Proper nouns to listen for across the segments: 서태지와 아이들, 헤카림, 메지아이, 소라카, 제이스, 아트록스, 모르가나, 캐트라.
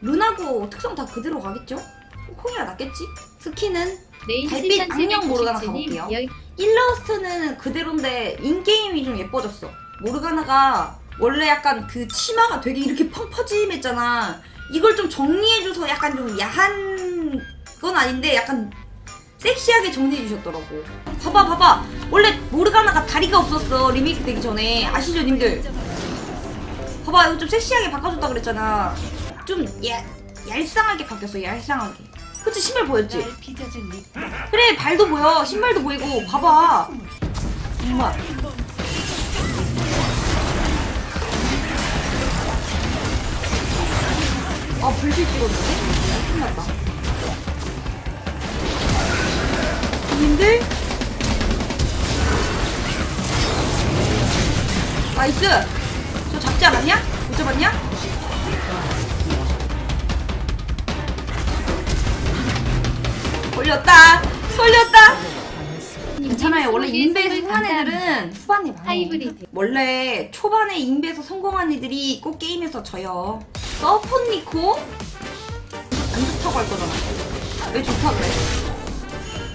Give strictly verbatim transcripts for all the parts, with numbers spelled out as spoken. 루나구 특성 다 그대로 가겠죠? 콩이라 낫겠지? 스킨은 달빛 악령 모르가나 가볼게요. 일러스트는 그대로인데 인게임이 좀 예뻐졌어. 모르가나가 원래 약간 그 치마가 되게 이렇게 펑 퍼짐했잖아. 이걸 좀 정리해줘서 약간 좀 야한 건 아닌데 약간 섹시하게 정리해주셨더라고. 봐봐 봐봐, 원래 모르가나가 다리가 없었어. 리메이크 되기 전에 아시죠 님들? 봐봐, 이거 좀 섹시하게 바꿔줬다 그랬잖아. 좀 야, 얄쌍하게 바뀌었어. 얄쌍하게. 그치? 신발 보였지? 그래, 발도 보여. 신발도 보이고. 봐봐 정말. 아, 불길 찍었는데? 큰일 났다 님들? 나이스! 저 잡지 않았냐? 못 잡았냐? 걸렸다! 걸렸다! 괜찮아요. 원래 인베에서 성공한 애들은 후반에 망해. 원래 초반에 인베에서 성공한 애들이 꼭 게임에서 져요. 서폰니코? 안 좋다고 할 거잖아. 왜 좋다 그래?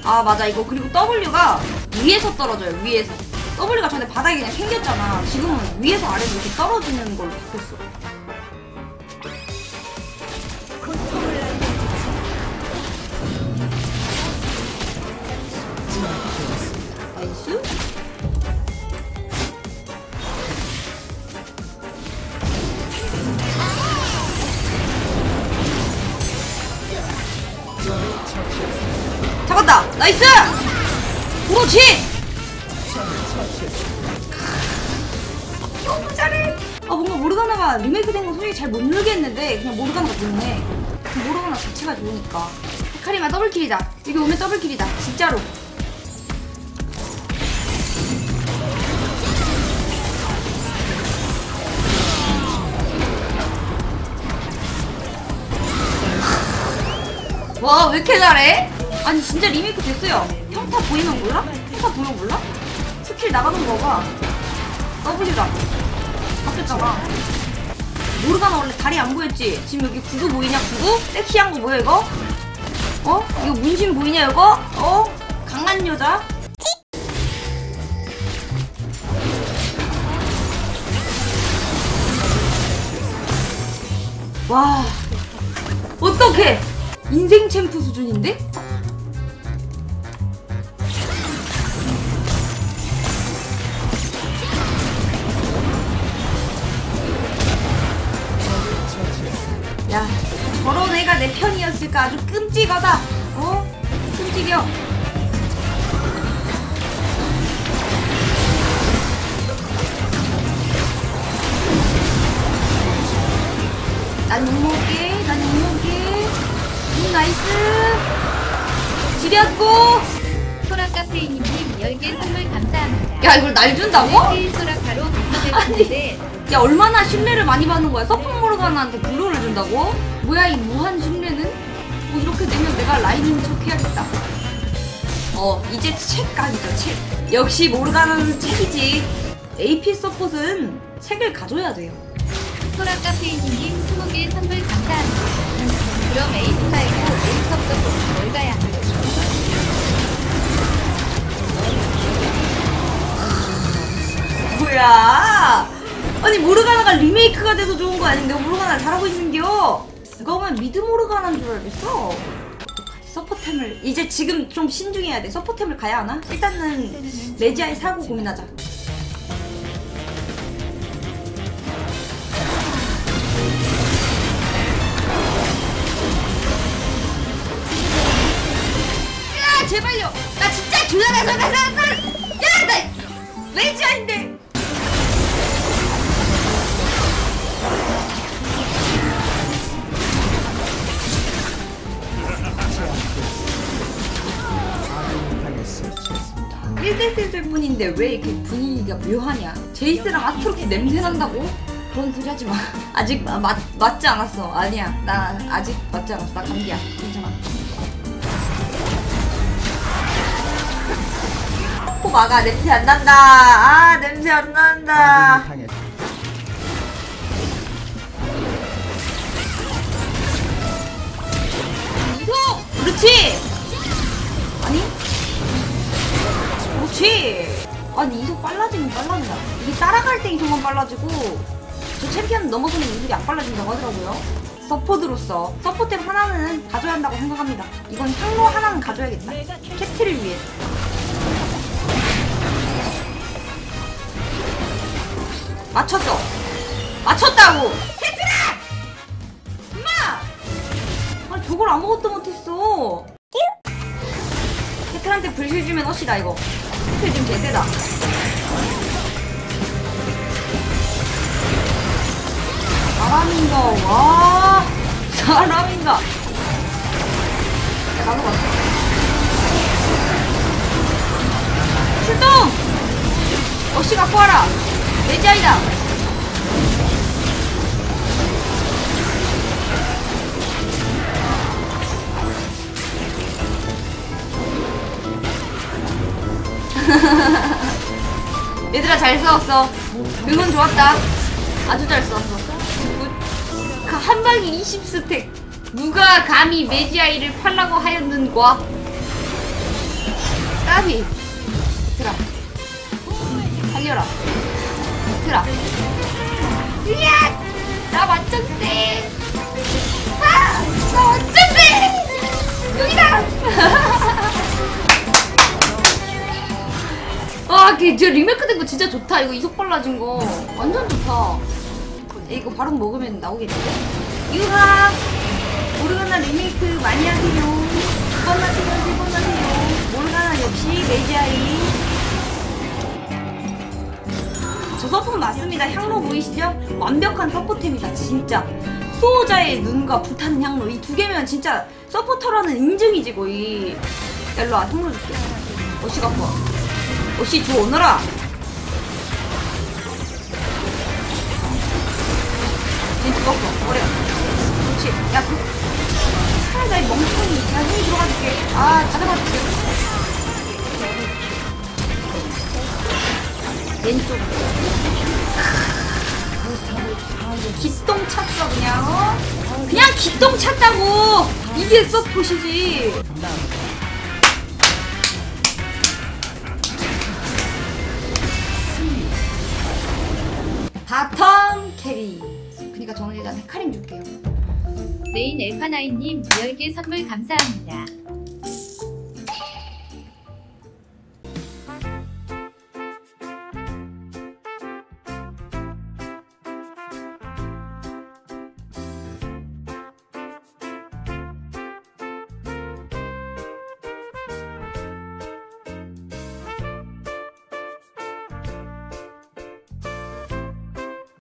아 맞아 이거. 그리고 W가 위에서 떨어져요. 위에서. W가 전에 바닥에 그냥 생겼잖아. 지금은 위에서 아래로 이렇게 떨어지는 걸로 바뀌었어. 나이스? 잡았다! 나이스! 그렇지! 너무 잘해! 아 뭔가 모르가나가 리메이크 된건 솔직히 잘 못 누르겠는데 그냥 모르가나가 좋네. 모르가나 자체가 좋으니까. 헤카림아 더블킬이다. 여기 오면 더블킬이다. 진짜로. 와, 왜 이렇게 잘해? 아니 진짜 리메이크 됐어요. 평타 보이면 몰라? 평타 보면 몰라? 스킬 나가는 거가 더블이다. 바뀌었잖아. 모르가나 원래 다리 안 보였지? 지금 여기 구두 보이냐 구두? 섹시한 거 뭐야 이거? 어? 이거 문신 보이냐 이거? 어? 강한 여자? 와 어떡해! 인생 챔프 수준인데? 야, 저런 애가 내 편이었을까? 아주 끔찍하다! 어? 끔찍여! 난 욕먹게, 난 욕먹게. 나이스! 지렸고! 소라카 페이님 열 개 선물 감사합니다. 야, 이걸 날 준다고? 소라카로 아니, 야, 얼마나 신뢰를 많이 받는 거야? 서풍 모르가나한테 블루를 준다고? 뭐야, 이 무한 신뢰는? 뭐, 이렇게 되면 내가 라인인 척 해야겠다. 어, 이제 책 각이죠, 책. 역시 모르가나는 책이지. 에이피 서폿은 책을 가져야 돼요. 소라카 페이님 스무 개 선물 감사합니다. 그럼 에이스파이고 에이스컵도 뭘 가야 하는 거죠? 뭐야? 아니 모르가나가 리메이크가 돼서 좋은 거 아닌데 모르가나를 잘하고 있는겨? 누가 보면 미드 모르가나인 줄 알겠어? 서포템을 이제 지금 좀 신중해야 돼. 서포템을 가야 하나? 일단은 메지아이 사고 고민하자. 제발요! 나 진짜 조나가 조나가 조나가! 야! 나! 메지아인데! 일 대 셋일 뿐인데 왜 이렇게 분위기가 묘하냐? 제이스랑 아트록스 냄새난다고? 그런 소리 하지마. 아직 마, 마, 맞지 않았어. 아니야. 나 아직 맞지 않았어. 나 감기야. 괜찮아. 코 막아. 냄새 안 난다. 아 냄새 안 난다. 그렇지! 아니? 그렇지! 아니 이속 빨라지면 빨라진다. 이게 따라갈 때 이속만 빨라지고 저 챔피언 넘어서는 이속이 안 빨라진다고 하더라고요. 서포트로서 서포템 하나는 가져야 한다고 생각합니다. 이건 향로 하나는 가져야겠다. 캐트를 위해서. 맞췄어. 맞췄다고! 캐트라! 엄마! 아니 저걸 아무것도 못했어. 캐트한테 불실 주면 어시다 이거. 캐트 좀 개세다. 사람인가? 와 사람인가? 야 나도 갔어. 출동! 어시 갖고 와라. 메지아이다. 얘들아 잘 싸웠어. 응원 좋았다. 아주 잘 싸웠어. 한 방에 이십 스택. 누가 감히 메지아이를 팔라고 하였는가? 까비. 들아. 살려라. 들아. 으야! 나 완전 쎄. 아! 나 완전 쎄. 여기다. 아, 걔 저 리메이크 된 거 진짜 좋다. 이거 이속 빨라진 거 완전 좋다. 이거 바로 먹으면 나오겠는데? 유하! 모르가나 리메이크 많이 하세요. 두번 하세요, 세번 하세요. 모르가나 역시 메지아이. 저 서포트 맞습니다. 향로 보이시죠? 완벽한 서포템이다, 진짜. 수호자의 눈과 불타는 향로. 이 두 개면 진짜 서포터라는 인증이지, 거의. 야, 일로와, 향로 줄게. 어시 갖고 와. 어시 줘, 오너라! 먹고 오래. 그렇지. 야, 차라리 나이 멍청이. 야, 힘이 들어가줄게. 아, 찾아가줄게. 왼쪽. 기똥 찼어, 그냥. 어? 그냥 기똥 찼다고. 이게 서폿이지. 바텀 캐리. 그러니까 저는 일단 헤카림 줄게요. 네인 엘파나이 님 열 개 선물 감사합니다.